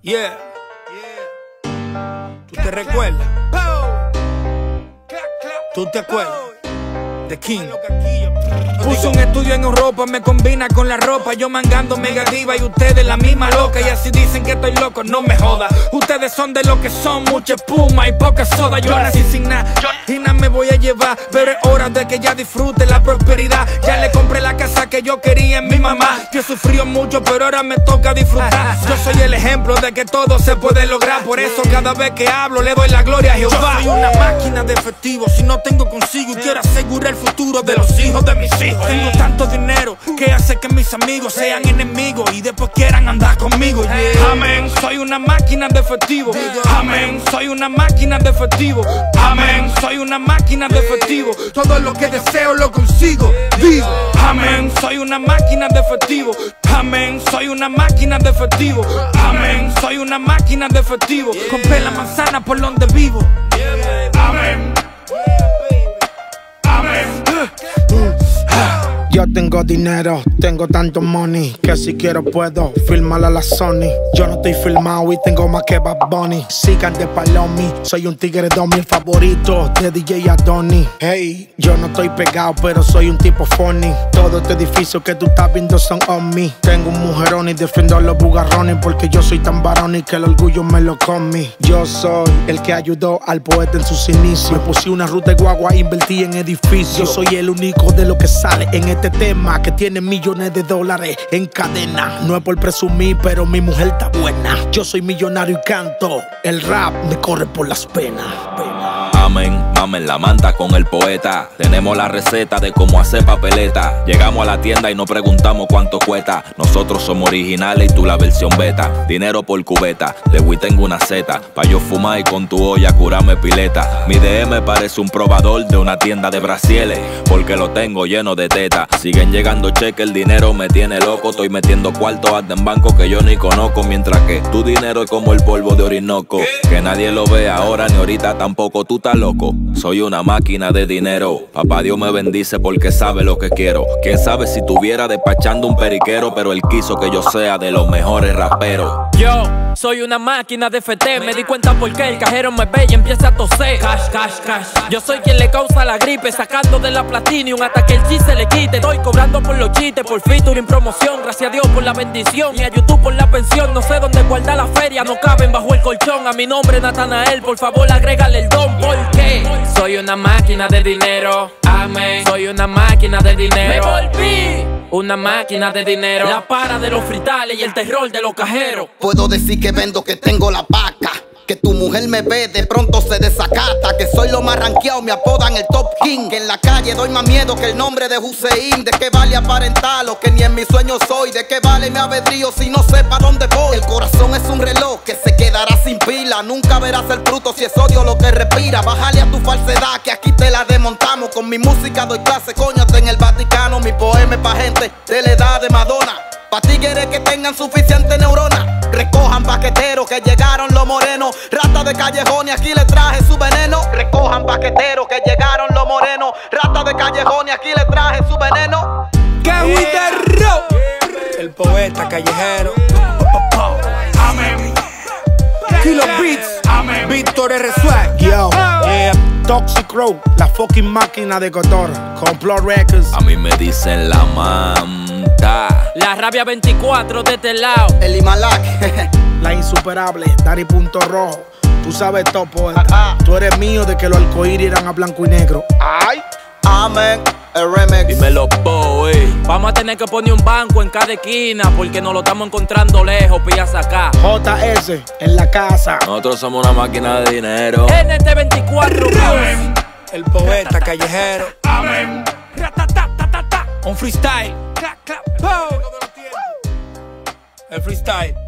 Yeah, yeah. ¿Tú te recuerdas? ¿Tú te acuerdas? The King. Puso un estudio en Europa, me combina con la ropa. Yo mangando mega diva y ustedes la misma loca. Y así dicen que estoy loco, no me joda. Ustedes son de lo que son, mucha espuma y poca soda. Yo ahora sí sin nada, y nada me voy a llevar. Pero es hora de que ya disfrute la prosperidad. Ya le compré la casa que yo quería en mi mamá. Yo sufrí mucho, pero ahora me toca disfrutar. Yo soy el ejemplo de que todo se puede lograr. Por eso cada vez que hablo le doy la gloria a Jehová. Yo soy una máquina de efectivo, si no tengo consigo. Y quiero asegurar el futuro de los hijos de mis hijos. Tengo tanto dinero que hace que mis amigos sean enemigos y después quieran andar conmigo. Amén, soy una máquina de efectivo. Amén, soy una máquina de efectivo. Amén, soy una máquina de efectivo. Todo lo que deseo lo consigo. Vivo. Amén, soy una máquina de efectivo. Amén, soy una máquina de efectivo. Amén, soy una máquina de efectivo. Compré la manzana por donde vivo. Amén. Yo tengo dinero, tengo tanto money, que si quiero puedo filmar a la Sony. Yo no estoy filmado y tengo más que Bad Bunny. Sigan de palomi, soy un tigre domi, el favorito de DJ Adoni. Hey, yo no estoy pegado, pero soy un tipo funny. Todo este edificio que tú estás viendo son on me. Tengo un mujerón y defiendo a los bugarrones, porque yo soy tan varón y que el orgullo me lo comí. Yo soy el que ayudó al poeta en sus inicios. Me puse una ruta de guagua e invertí en edificios. Yo soy el único de lo que sale en este tema que tiene millones de dólares en cadena. No es por presumir, pero mi mujer está buena. Yo soy millonario y canto. El rap me corre por las penas. Amén, amén, la manta con el poeta. Tenemos la receta de cómo hacer papeleta. Llegamos a la tienda y no preguntamos cuánto cuesta. Nosotros somos originales y tú la versión beta. Dinero por cubeta, de Wii tengo una seta. Pa' yo fumar y con tu olla curarme pileta. Mi DM parece un probador de una tienda de brasieles, porque lo tengo lleno de teta. Siguen llegando cheques, el dinero me tiene loco. Estoy metiendo cuartos hasta en bancos que yo ni conozco. Mientras que tu dinero es como el polvo de Orinoco, que nadie lo ve ahora ni ahorita tampoco. Tú estás loco, soy una máquina de dinero. Papá Dios me bendice porque sabe lo que quiero. Quién sabe si tuviera despachando un periquero, pero él quiso que yo sea de los mejores raperos. Yo soy una máquina de FT. Me di cuenta porque el cajero me ve y empieza a toser. Cash, cash, cash. Yo soy quien le causa la gripe, sacando de la Platinum hasta que el chiste se le quite. Estoy cobrando por los chistes, por featuring, promoción. Gracias a Dios por la bendición y a YouTube por la pensión. No sé dónde guardar la feria, no caben bajo el colchón. A mi nombre Natanael, por favor agrégale el don. Porque soy una máquina de dinero. Amén. Soy una máquina de dinero. Me volví una máquina de dinero. La para de los fritales y el terror de los cajeros. Puedo decir que vendo, que tengo la vaca. Que tu mujer me ve, de pronto se desacata. Que soy lo más ranqueado, me apodan el Top King. Que en la calle doy más miedo que el nombre de Hussein. ¿De qué vale aparentar lo que ni en mis sueños soy? ¿De qué vale mi albedrío si no sé para dónde voy? El corazón es un reloj que se quedará sin pila. Nunca verás el fruto si es odio lo que respira. Bájale a tu falsedad que aquí te la desmontamos. Con mi música doy clase, coño, hasta en el Vaticano. Mi poema es pa' gente de la edad de Madonna. Pa' tigres que tengan suficiente neurona. Recojan paqueteros que llegaron los morenos. Rata de callejones, aquí les traje su veneno. Recojan paqueteros que llegaron los morenos. Rata de callejones, aquí les traje su veneno. ¡Cagüiterro! El poeta callejero. Amén. Kilo Beats. Amén. Víctor Resueño. Toxicrow, la fucking máquina de Gotor. Complot Records. A mí me dicen la manta. La Rabia 24 de este lado. El Himalac. La insuperable, Dari Punto Rojo. Tú sabes todo, poeta. Tú eres mío de que los arcoíris irán a blanco y negro. Ay, amén. El remix. Dímelo, Bowie. Vamos a tener que poner un banco en cada esquina, porque nos lo estamos encontrando lejos, pillas acá. JS en la casa. Nosotros somos una máquina de dinero. NT24. Amén. El poeta callejero. Amén. Un freestyle. El freestyle.